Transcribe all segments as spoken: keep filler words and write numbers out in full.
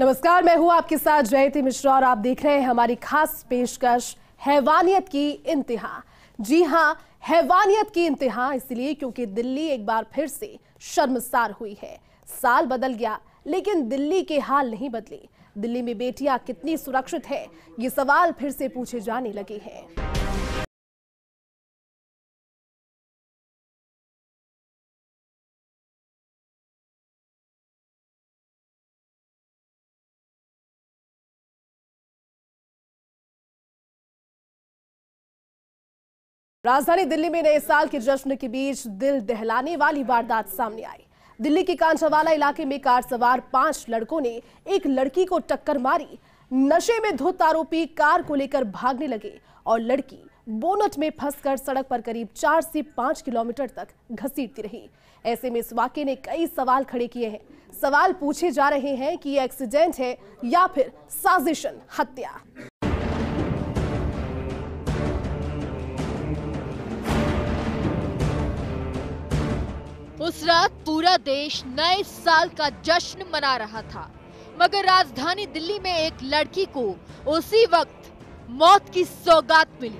नमस्कार, मैं हूँ आपके साथ जयती मिश्रा और आप देख रहे हैं हमारी खास पेशकश हैवानियत की इंतहा। जी हाँ, हैवानियत की इंतहा इसलिए क्योंकि दिल्ली एक बार फिर से शर्मसार हुई है। साल बदल गया लेकिन दिल्ली के हाल नहीं बदले। दिल्ली में बेटियां कितनी सुरक्षित है, ये सवाल फिर से पूछे जाने लगे हैं। राजधानी दिल्ली में नए साल के जश्न के बीच दिल दहलाने वाली वारदात सामने आई। दिल्ली के कांचवाला इलाके में कार सवार पांच लड़कों ने एक लड़की को टक्कर मारी। नशे में धुत आरोपी कार को लेकर भागने लगे और लड़की बोनट में फंसकर सड़क पर करीब चार से पांच किलोमीटर तक घसीटती रही। ऐसे में इस वाकये ने कई सवाल खड़े किए हैं। सवाल पूछे जा रहे हैं कि ये एक्सीडेंट है या फिर साजिशन हत्या। उस रात पूरा देश नए साल का जश्न मना रहा था, मगर राजधानी दिल्ली में एक लड़की को उसी वक्त मौत की सौगात मिली।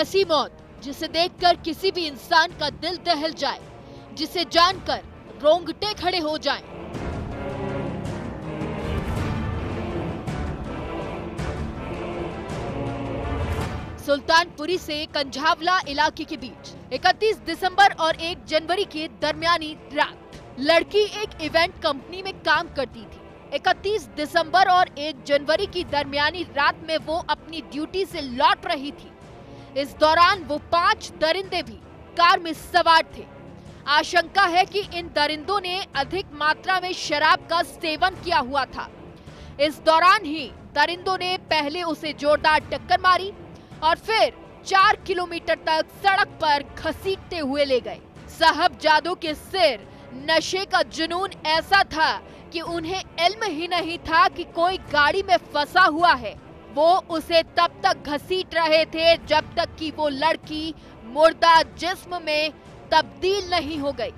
ऐसी मौत जिसे देखकर किसी भी इंसान का दिल दहल जाए, जिसे जानकर रोंगटे खड़े हो जाएं। सुल्तानपुरी से कंझावला इलाके के बीच इकतीस दिसंबर और एक जनवरी के दरमियानी रात लड़की एक इवेंट कंपनी में काम करती थी। इकतीस दिसंबर और एक जनवरी की दरमियानी रात में वो अपनी ड्यूटी से लौट रही थी। इस दौरान वो पांच दरिंदे भी कार में सवार थे। आशंका है कि इन दरिंदों ने अधिक मात्रा में शराब का सेवन किया हुआ था। इस दौरान ही दरिंदों ने पहले उसे जोरदार टक्कर मारी और फिर चार किलोमीटर तक सड़क पर घसीटते हुए ले गए। साहब जादो के सिर नशे का जुनून ऐसा था कि उन्हें इल्म ही नहीं था कि कोई गाड़ी में फंसा हुआ है। वो उसे तब तक घसीट रहे थे जब तक कि वो लड़की मुर्दा जिस्म में तब्दील नहीं हो गई।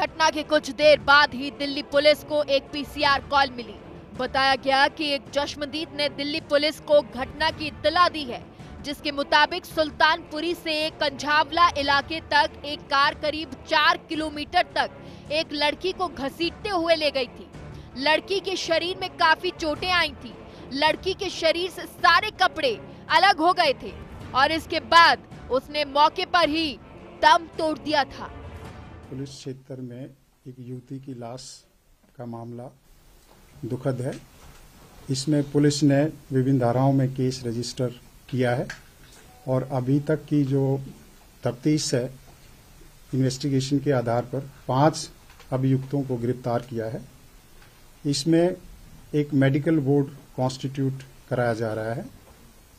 घटना के कुछ देर बाद ही दिल्ली पुलिस को एक पी सी आर कॉल मिली। बताया गया कि एक चश्मदीद ने दिल्ली पुलिस को घटना की इत्तला दी है, जिसके मुताबिक सुल्तानपुरी से कंझावला इलाके तक एक कार करीब चार किलोमीटर तक एक लड़की को घसीटते हुए ले गई थी। लड़की के शरीर में काफी चोटें आई थी। लड़की के शरीर से सारे कपड़े अलग हो गए थे और इसके बाद उसने मौके पर ही दम तोड़ दिया था। पुलिस क्षेत्र में एक युवती की लाश का मामला दुखद है। इसमें पुलिस ने विभिन्न धाराओं में केस रजिस्टर किया है और अभी तक की जो तफ्तीश है, इन्वेस्टिगेशन के आधार पर पांच अभियुक्तों को गिरफ्तार किया है। इसमें एक मेडिकल बोर्ड कॉन्स्टिट्यूट कराया जा रहा है,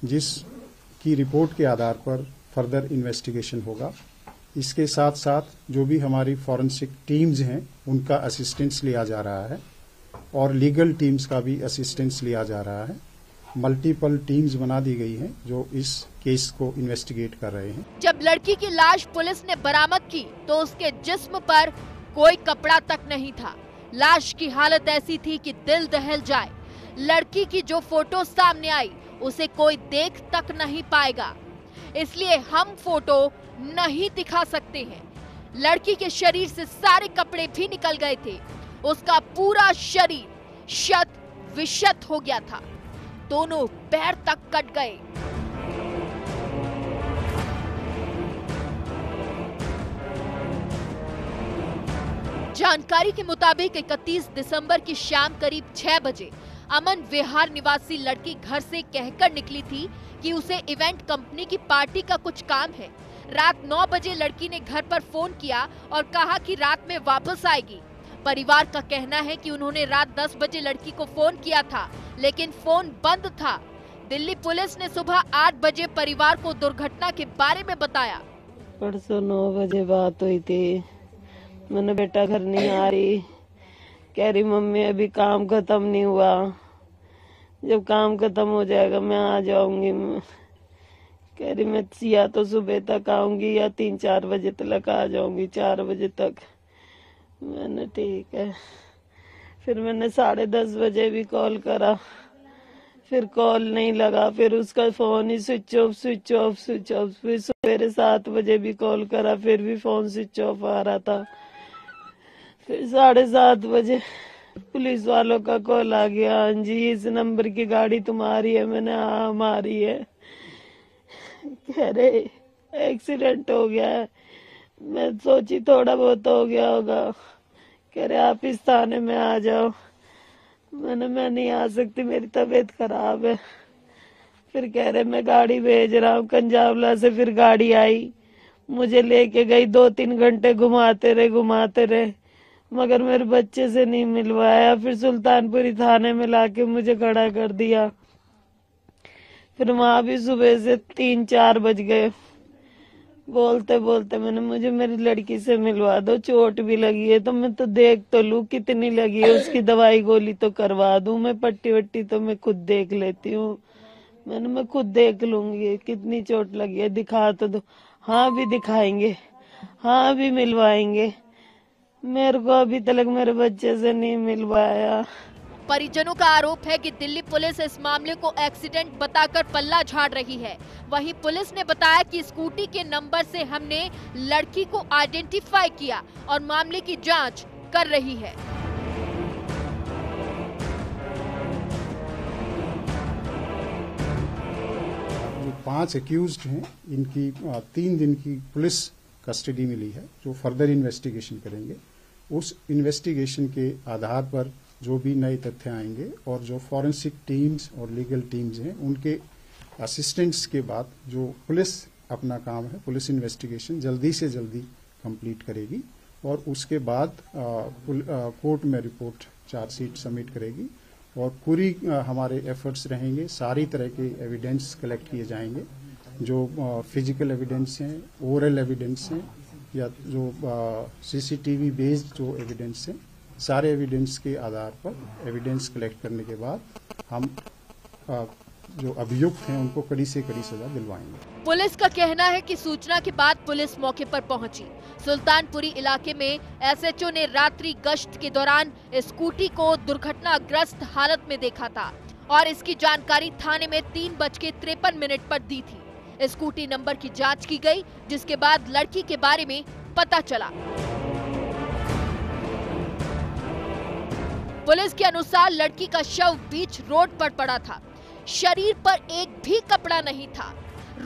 जिसकी रिपोर्ट के आधार पर फर्दर इन्वेस्टिगेशन होगा। इसके साथ साथ जो भी हमारी फॉरेंसिक टीम्स हैं उनका असिस्टेंस लिया जा रहा है और लीगल टीम्स का भी असिस्टेंस लिया जा रहा है। मल्टीपल टीम्स बना दी गई हैं जो इस केस को इन्वेस्टिगेट कर रहे हैं। जब लड़की की लाश पुलिस ने बरामद की तो उसके जिस्म पर कोई कपड़ा तक नहीं था। लाश की हालत ऐसी थी कि दिल दहल जाए। लड़की की जो फोटो सामने आई उसे कोई देख तक नहीं पाएगा, इसलिए हम फोटो नहीं दिखा सकते हैं। लड़की के शरीर से सारे कपड़े भी निकल गए थे। उसका पूरा शरीर शत विशत हो गया था। दोनों पैर तक कट गए। जानकारी के मुताबिक इकतीस दिसंबर की शाम करीब छह बजे अमन विहार निवासी लड़की घर से कहकर निकली थी कि उसे इवेंट कंपनी की पार्टी का कुछ काम है। रात नौ बजे लड़की ने घर पर फोन किया और कहा कि रात में वापस आएगी। परिवार का कहना है कि उन्होंने रात दस बजे लड़की को फोन किया था, लेकिन फोन बंद था। दिल्ली पुलिस ने सुबह आठ बजे परिवार को दुर्घटना के बारे में बताया। परसों नौ बजे बात हुई थी। मैंने बेटा घर नहीं आ रही, कह रही मम्मी अभी काम खत्म नहीं हुआ, जब काम खत्म हो जाएगा मैं आ जाऊंगी। कह रही मैं या तो सुबह तक आऊंगी या तीन चार बजे तक आ जाऊंगी, चार बजे तक। मैंने ठीक है, फिर मैंने साढ़े दस बजे भी कॉल करा, फिर कॉल नहीं लगा, फिर उसका फोन ही switch off switch off switch off. फिर सवेरे सात बजे भी कॉल करा, फिर भी फोन स्विच ऑफ आ रहा था। फिर साढ़े सात बजे पुलिस वालों का कॉल आ गया, हाँ जी इस नंबर की गाड़ी तुम्हारी है? मैंने हाँ हमारी है। कह रहे एक्सीडेंट हो गया है। मैं सोची थोड़ा बहुत हो गया होगा। कह रहे आप इस थाने में आ जाओ। मैंने मैं नहीं आ सकती, मेरी तबीयत खराब है। फिर कह रहे मैं गाड़ी भेज रहा हूँ। कंझावला से फिर गाड़ी आई, मुझे लेके गई, दो तीन घंटे घुमाते रहे घुमाते रहे मगर मेरे बच्चे से नहीं मिलवाया। फिर सुल्तानपुरी थाने में लाके मुझे खड़ा कर दिया। फिर वहां भी सुबह से तीन चार बज गए। बोलते बोलते मैंने मुझे मेरी लड़की से मिलवा दो, चोट भी लगी है तो मैं तो देख तो लूं कितनी लगी है, उसकी दवाई गोली तो करवा दूं, मैं पट्टी वट्टी तो मैं खुद देख लेती हूँ। मैंने मैं खुद देख लूंगी कितनी चोट लगी है, दिखा तो दो। हाँ भी दिखाएंगे, हाँ भी मिलवाएंगे। मेरे को अभी तक मेरे बच्चे से नहीं मिलवाया। परिजनों का आरोप है कि दिल्ली पुलिस इस मामले को एक्सीडेंट बताकर पल्ला झाड़ रही है। वहीं पुलिस ने बताया कि स्कूटी के नंबर से हमने लड़की को आइडेंटिफाई किया और मामले की जांच कर रही है। जो पांच एक्यूज्ड हैं, इनकी तीन दिन की पुलिस कस्टडी मिली है, जो फर्दर इन्वेस्टिगेशन करेंगे। उस इन्वेस्टिगेशन के आधार पर जो भी नए तथ्य आएंगे और जो फॉरेंसिक टीम्स और लीगल टीम्स हैं उनके असिस्टेंट्स के बाद जो पुलिस अपना काम है, पुलिस इन्वेस्टिगेशन जल्दी से जल्दी कंप्लीट करेगी और उसके बाद आ, आ, कोर्ट में रिपोर्ट चार्जशीट सबमिट करेगी और पूरी आ, हमारे एफर्ट्स रहेंगे। सारी तरह के एविडेंस कलेक्ट किए जाएंगे, जो आ, फिजिकल एविडेंस हैं, ओरल एविडेंस हैं या जो सीसीटीवी बेस्ड जो एविडेंस हैं, सारे एविडेंस के आधार पर एविडेंस कलेक्ट करने के बाद हम आ, जो अभियुक्त हैं उनको कड़ी से कड़ी सजा दिलवाएंगे। पुलिस का कहना है कि सूचना के बाद पुलिस मौके पर पहुंची। सुल्तानपुरी इलाके में एसएचओ ने रात्रि गश्त के दौरान स्कूटी को दुर्घटनाग्रस्त हालत में देखा था और इसकी जानकारी थाने में तीन बज के तिरपन मिनट पर दी थी। स्कूटी नंबर की जाँच की गयी, जिसके बाद लड़की के बारे में पता चला। पुलिस के अनुसार लड़की का शव बीच रोड पर पड़ा था, शरीर पर एक भी कपड़ा नहीं था।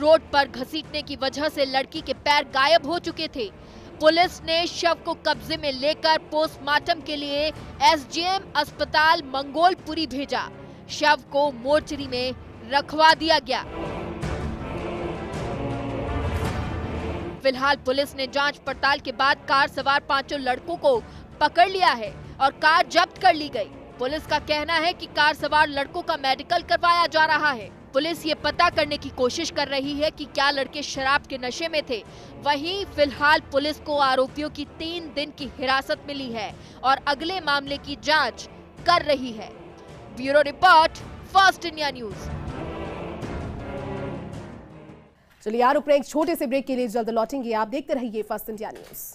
रोड पर घसीटने की वजह से लड़की के पैर गायब हो चुके थे। पुलिस ने शव को कब्जे में लेकर पोस्टमार्टम के लिए एसजेएम अस्पताल मंगोलपुरी भेजा। शव को मोर्चरी में रखवा दिया गया। फिलहाल पुलिस ने जांच पड़ताल के बाद कार सवार पांचों लड़कों को पकड़ लिया है और कार जब्त कर ली गई। पुलिस का कहना है कि कार सवार लड़कों का मेडिकल करवाया जा रहा है। पुलिस ये पता करने की कोशिश कर रही है कि क्या लड़के शराब के नशे में थे। वहीं फिलहाल पुलिस को आरोपियों की तीन दिन की हिरासत मिली है और अगले मामले की जांच कर रही है। Bureau report, first India news. चलिए यार ऊपर एक छोटे से ब्रेक के लिए जल्द लौटेंगे, आप देखते रहिए first India news.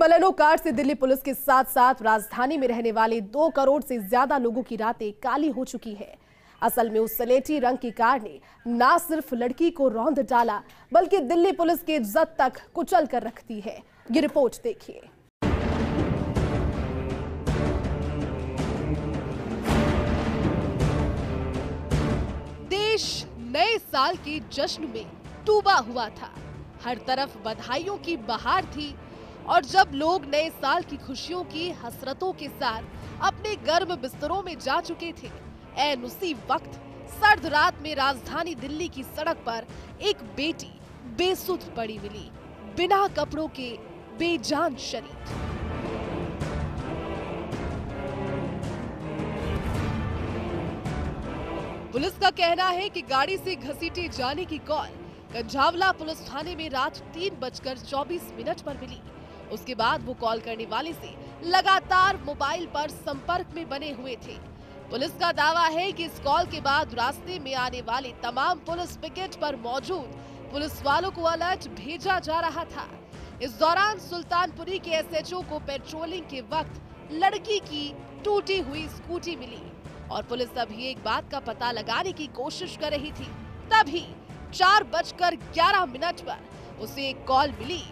Baleno car से दिल्ली पुलिस के साथ साथ राजधानी में रहने वाले दो करोड़ से ज्यादा लोगों की रातें काली हो चुकी है। असल में उस सलेटी रंग की कार ने ना सिर्फ लड़की को रौंद डाला बल्कि दिल्ली पुलिस की इज्जत तक कुचल कर रखती है। ये रिपोर्ट देखिए। नए साल के जश्न में डूबा हुआ था। हर तरफ बधाइयों की बहार थी और जब लोग नए साल की खुशियों की हसरतों के साथ अपने गर्म बिस्तरों में जा चुके थे, ऐन उसी वक्त सर्द रात में राजधानी दिल्ली की सड़क पर एक बेटी बेसुध पड़ी मिली, बिना कपड़ों के बेजान शरीर। पुलिस का कहना है कि गाड़ी से घसीटे जाने की कॉल कंझावला पुलिस थाने में रात तीन बजकर चौबीस मिनट पर मिली। उसके बाद वो कॉल करने वाले से लगातार मोबाइल पर संपर्क में बने हुए थे। पुलिस का दावा है कि इस कॉल के बाद रास्ते में आने वाले तमाम पुलिस पिकेट पर मौजूद पुलिस वालों को अलर्ट भेजा जा रहा था। इस दौरान सुल्तानपुरी के एस एच ओ को पेट्रोलिंग के वक्त लड़की की टूटी हुई स्कूटी मिली और पुलिस अभी एक बात का पता लगाने की कोशिश कर रही थी। तभी चार बजकर ग्यारह मिनट पर उसे एक कॉल मिली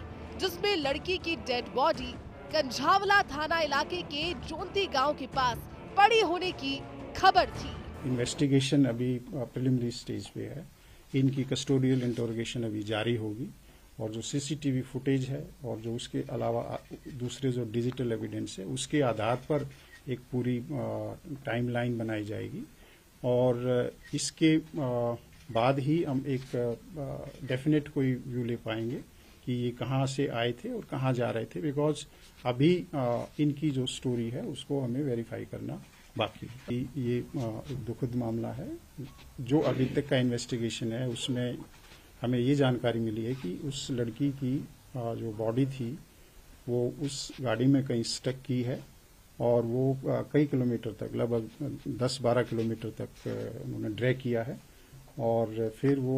जिसमें लड़की की डेड बॉडी कंझावला थाना इलाके के जौंती गांव के पास पड़ी होने की खबर थी। इन्वेस्टिगेशन अभी प्रिलिमिनरी स्टेज पे है, इनकी कस्टोडियल इंटरोगेशन अभी जारी होगी और जो C C T V footage है और जो उसके अलावा दूसरे जो डिजिटल एविडेंस है उसके आधार पर एक पूरी टाइमलाइन बनाई जाएगी और इसके बाद ही हम एक डेफिनेट कोई व्यू ले पाएंगे कि ये कहाँ से आए थे और कहाँ जा रहे थे, बिकॉज अभी इनकी जो स्टोरी है उसको हमें वेरीफाई करना बाकी है। ये दुखद मामला है। जो अभी तक का इन्वेस्टिगेशन है उसमें हमें ये जानकारी मिली है कि उस लड़की की जो बॉडी थी वो उस गाड़ी में कहीं स्टक की है और वो कई किलोमीटर तक, लगभग दस बारह किलोमीटर तक उन्होंने ड्रैग किया है और फिर वो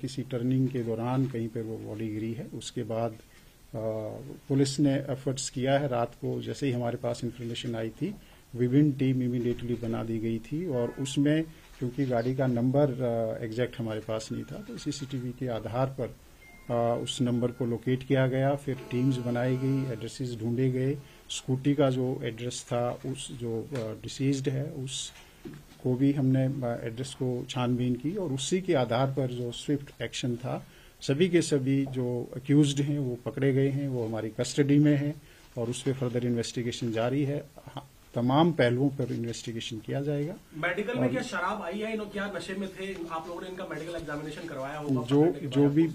किसी टर्निंग के दौरान कहीं पर वो बॉडी गिरी है। उसके बाद पुलिस ने एफर्ट्स किया है। रात को जैसे ही हमारे पास इंफॉर्मेशन आई थी विभिन्न टीम इमीडिएटली बना दी गई थी और उसमें क्योंकि गाड़ी का नंबर एग्जैक्ट हमारे पास नहीं था तो सी सी टी वी के आधार पर उस नंबर को लोकेट किया गया। फिर टीम्स बनाई गई, एड्रेसेस ढूंढे गए, स्कूटी का जो एड्रेस था उस जो डिसीज्ड है उस को भी हमने एड्रेस को छानबीन की और उसी के आधार पर जो स्विफ्ट एक्शन था, सभी के सभी जो एक्यूज्ड हैं वो पकड़े गए हैं, वो हमारी कस्टडी में हैं और उस पर फर्दर इन्वेस्टिगेशन जारी है। तमाम पहलुओं पर इन्वेस्टिगेशन किया जाएगा। मेडिकल में क्या शराब आई है, इन्होंने क्या नशे में थे, आप लोगों ने इनका मेडिकल एग्जामिनेशन करवाया होगा? जो जो भी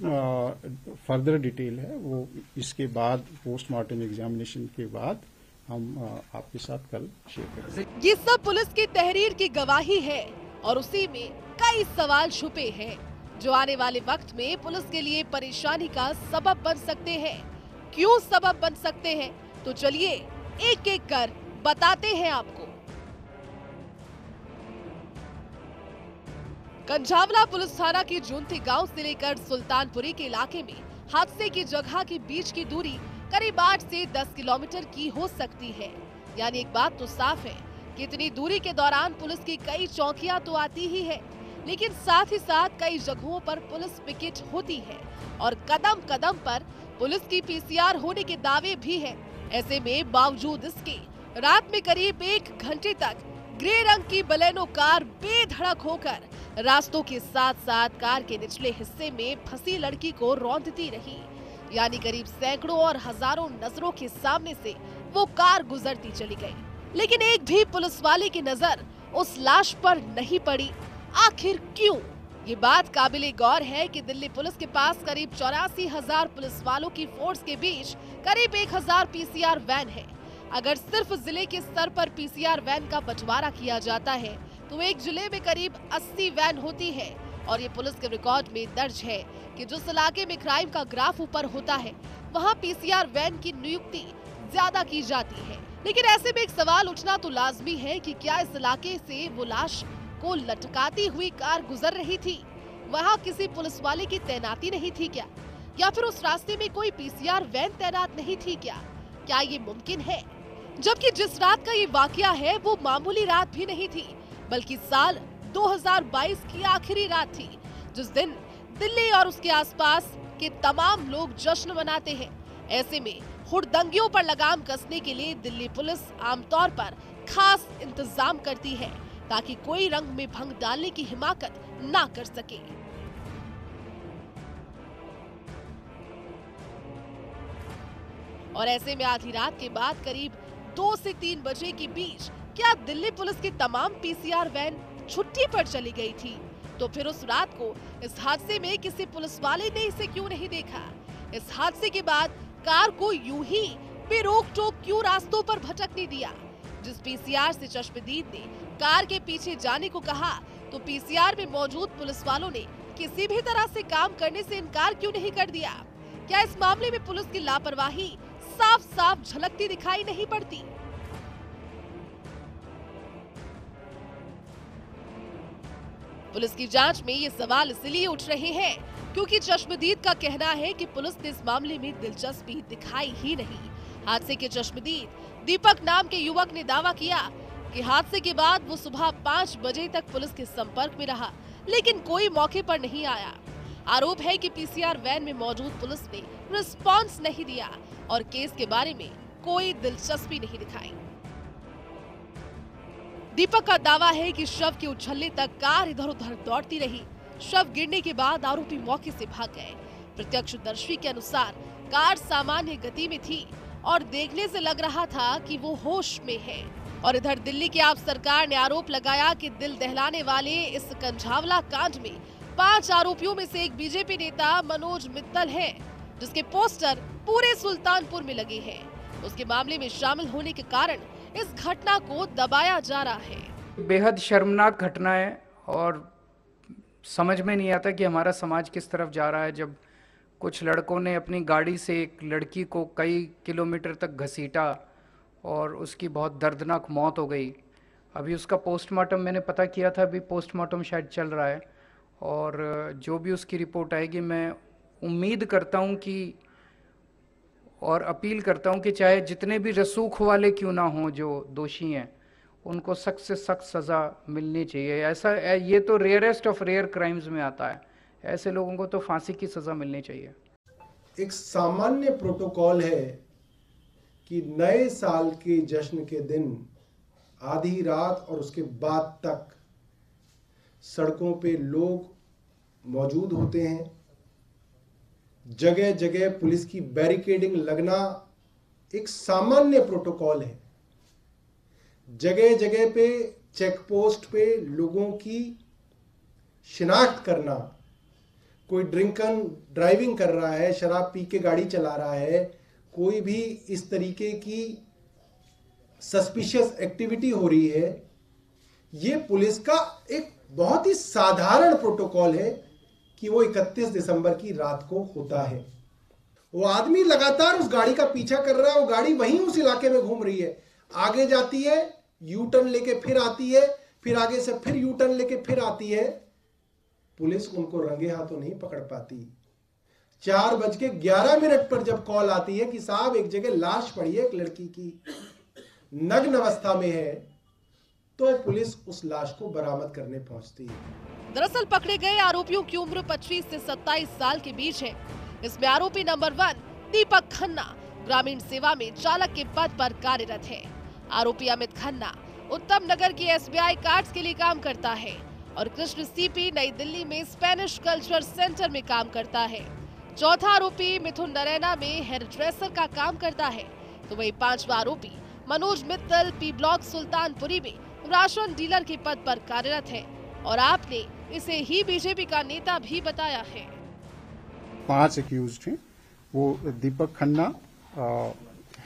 फर्दर डिटेल है वो इसके बाद पोस्टमार्टम एग्जामिनेशन के बाद हम आपके साथ कल शेयर करेंगे। ये सब पुलिस की तहरीर की गवाही है और उसी में कई सवाल छुपे हैं जो आने वाले वक्त में पुलिस के लिए परेशानी का सबब बन सकते हैं। क्यों सबब बन सकते हैं तो चलिए एक एक कर बताते हैं आपको। कंझावला पुलिस थाना के जौंती गांव से लेकर सुल्तानपुरी के इलाके में हादसे की जगह के बीच की दूरी करीब आठ से दस किलोमीटर की हो सकती है। यानी एक बात तो साफ है कि इतनी दूरी के दौरान पुलिस की कई चौकियां तो आती ही है, लेकिन साथ ही साथ कई जगहों पर पुलिस पिकेट होती है और कदम कदम पर पुलिस की पी सी आर होने के दावे भी है। ऐसे में बावजूद इसके रात में करीब एक घंटे तक ग्रे रंग की बलेनो कार बेधड़क होकर रास्तों के साथ साथ कार के निचले हिस्से में फंसी लड़की को रौंदती रही। यानी करीब सैकड़ों और हजारों नजरों के सामने से वो कार गुजरती चली गई, लेकिन एक भी पुलिस वाले की नजर उस लाश पर नहीं पड़ी। आखिर क्यों? ये बात काबिले गौर है कि दिल्ली पुलिस के पास करीब चौरासी हजार पुलिस वालों की फोर्स के बीच करीब एक हजार पी सी आर वैन है। अगर सिर्फ जिले के स्तर पर पी सी आर वैन का बंटवारा किया जाता है तो एक जिले में करीब अस्सी वैन होती है और ये पुलिस के रिकॉर्ड में दर्ज है कि जिस इलाके में क्राइम का ग्राफ ऊपर होता है वहां पी सी आर वैन की नियुक्ति ज्यादा की जाती है। लेकिन ऐसे में एक सवाल उठना तो लाजमी है कि क्या इस इलाके से वो लाश को लटकाती हुई कार गुजर रही थी? वहाँ किसी पुलिस वाले की तैनाती नहीं थी क्या? या फिर उस रास्ते में कोई पी सी आर वैन तैनात नहीं थी क्या? क्या ये मुमकिन है? जबकि जिस रात का ये वाकया है वो मामूली रात भी नहीं थी, बल्कि साल दो हज़ार बाईस की आखिरी रात थी जिस दिन दिल्ली और उसके आसपास के तमाम लोग जश्न मनाते हैं। ऐसे में हुड़दंगियों पर लगाम कसने के लिए दिल्ली पुलिस आमतौर पर खास इंतजाम करती है ताकि कोई रंग में भंग डालने की हिमाकत ना कर सके। और ऐसे में आधी रात के बाद करीब दो से तीन बजे के बीच क्या दिल्ली पुलिस की तमाम पीसीआर वैन छुट्टी पर चली गई थी? तो फिर उस रात को इस हादसे में किसी पुलिस वाले ने इसे क्यों नहीं देखा? इस हादसे के बाद कार को यूं ही रोक टोक क्यों रास्तों पर भटकने दिया? जिस पीसीआर से चश्मदीद ने कार के पीछे जाने को कहा तो पीसीआर में मौजूद पुलिस वालों ने किसी भी तरह से काम करने से इनकार क्यों नहीं कर दिया? क्या इस मामले में पुलिस की लापरवाही साफ साफ झलकती दिखाई नहीं पड़ती? पुलिस की जांच में ये सवाल इसलिए उठ रहे हैं क्योंकि चश्मदीद का कहना है कि पुलिस ने इस मामले में दिलचस्पी दिखाई ही नहीं। हादसे के चश्मदीद दीपक नाम के युवक ने दावा किया कि हादसे के बाद वो सुबह पाँच बजे तक पुलिस के संपर्क में रहा, लेकिन कोई मौके पर नहीं आया। आरोप है कि पीसीआर वैन में मौजूद पुलिस ने रिस्पांस नहीं दिया और केस के बारे में कोई दिलचस्पी नहीं दिखाई। दीपक का दावा है कि शव के उछलने तक कार इधर उधर दौड़ती रही। शव गिरने के बाद आरोपी मौके से भाग गए। प्रत्यक्षदर्शी के अनुसार कार सामान्य गति में थी और देखने से लग रहा था कि वो होश में है। और इधर दिल्ली की आप सरकार ने आरोप लगाया कि दिल दहलाने वाले इस कंझावला कांड में पांच आरोपियों में से एक बीजेपी नेता मनोज मित्तल है, जिसके पोस्टर पूरे सुल्तानपुर में लगे हैं। उसके मामले में शामिल होने के कारण इस घटना को दबाया जा रहा है। बेहद शर्मनाक घटना है और समझ में नहीं आता कि हमारा समाज किस तरफ जा रहा है, जब कुछ लड़कों ने अपनी गाड़ी से एक लड़की को कई किलोमीटर तक घसीटा और उसकी बहुत दर्दनाक मौत हो गई। अभी उसका पोस्टमार्टम मैंने पता किया था, अभी पोस्टमार्टम शायद चल रहा है और जो भी उसकी रिपोर्ट आएगी मैं उम्मीद करता हूं कि और अपील करता हूं कि चाहे जितने भी रसूख वाले क्यों ना हों, जो दोषी हैं उनको सख्त से सख्त सज़ा मिलनी चाहिए। ऐसा ये तो रेयरेस्ट ऑफ रेयर क्राइम्स में आता है, ऐसे लोगों को तो फांसी की सजा मिलनी चाहिए। एक सामान्य प्रोटोकॉल है कि नए साल के जश्न के दिन आधी रात और उसके बाद तक सड़कों पे लोग मौजूद होते हैं। जगह जगह पुलिस की बैरिकेडिंग लगना एक सामान्य प्रोटोकॉल है। जगह जगह पे चेक पोस्ट पे लोगों की शिनाख्त करना, कोई ड्रिंकन ड्राइविंग कर रहा है, शराब पी के गाड़ी चला रहा है, कोई भी इस तरीके की सस्पिशियस एक्टिविटी हो रही है, ये पुलिस का एक बहुत ही साधारण प्रोटोकॉल है कि वो इकतीस दिसंबर की रात को होता है। वो आदमी लगातार उस गाड़ी का पीछा कर रहा है, वो गाड़ी वहीं उस इलाके में घूम रही है, आगे जाती है, यू टर्न लेके फिर आती है, फिर आगे से फिर यू टर्न लेके फिर आती है। पुलिस उनको रंगे हाथों नहीं पकड़ पाती। चार बज के ग्यारह मिनट पर जब कॉल आती है कि साहब एक जगह लाश पड़ी है, एक लड़की की नग्न अवस्था में है, तो पुलिस उस लाश को बरामद करने पहुंचती है। दरअसल पकड़े गए आरोपियों की उम्र पच्चीस से सत्ताईस साल के बीच है। इसमें आरोपी नंबर वन दीपक खन्ना ग्रामीण सेवा में चालक के पद पर कार्यरत है। आरोपी अमित खन्ना उत्तम नगर के एस बी आई कार्ड के लिए काम करता है और कृष्ण सीपी नई दिल्ली में स्पेनिश कल्चर सेंटर में काम करता है। चौथा आरोपी मिथुन नरेना में हेयर ड्रेसर का काम करता है, तो वही पांचवा आरोपी मनोज मित्तल पी ब्लॉक सुल्तानपुरी में राशन डीलर के पद पर कार्यरत है और आपने इसे ही बीजेपी का नेता भी बताया है। पांच एक्यूज्ड हैं, वो दीपक खन्ना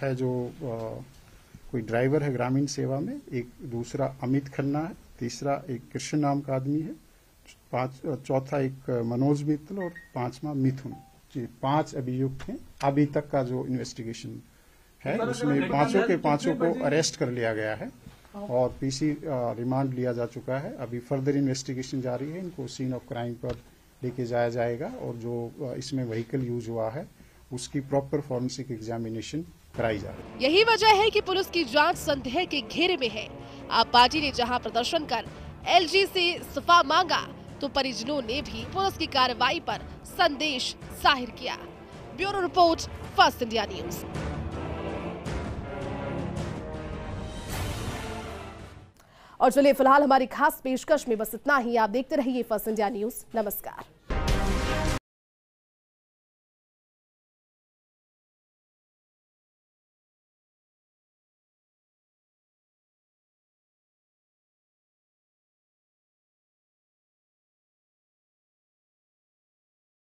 है जो आ, कोई ड्राइवर है ग्रामीण सेवा में, एक दूसरा अमित खन्ना है, तीसरा एक कृष्ण नाम का आदमी है, पांच चौथा एक मनोज मित्तल और पांचवा मिथुन। जी पांच अभियुक्त हैं। अभी तक का जो इन्वेस्टिगेशन है उसमें पांचों के पांचों को अरेस्ट कर लिया गया है और पीसी रिमांड लिया जा चुका है। अभी फर्दर इन्वेस्टिगेशन जारी है, इनको सीन ऑफ क्राइम पर लेके जाया जाएगा और जो इसमें व्हीकल यूज हुआ है उसकी प्रॉपर फॉरेंसिक एग्जामिनेशन कराई जा रही है। यही वजह है कि पुलिस की जांच संदेह के घेरे में है। आप पार्टी ने जहां प्रदर्शन कर एलजी से इस्तीफा मांगा तो परिजनों ने भी पुलिस की कार्रवाई पर संदेश जाहिर किया। Bureau report, first India news. और चलिए फिलहाल हमारी खास पेशकश में बस इतना ही। आप देखते रहिए फर्स्ट इंडिया न्यूज। नमस्कार।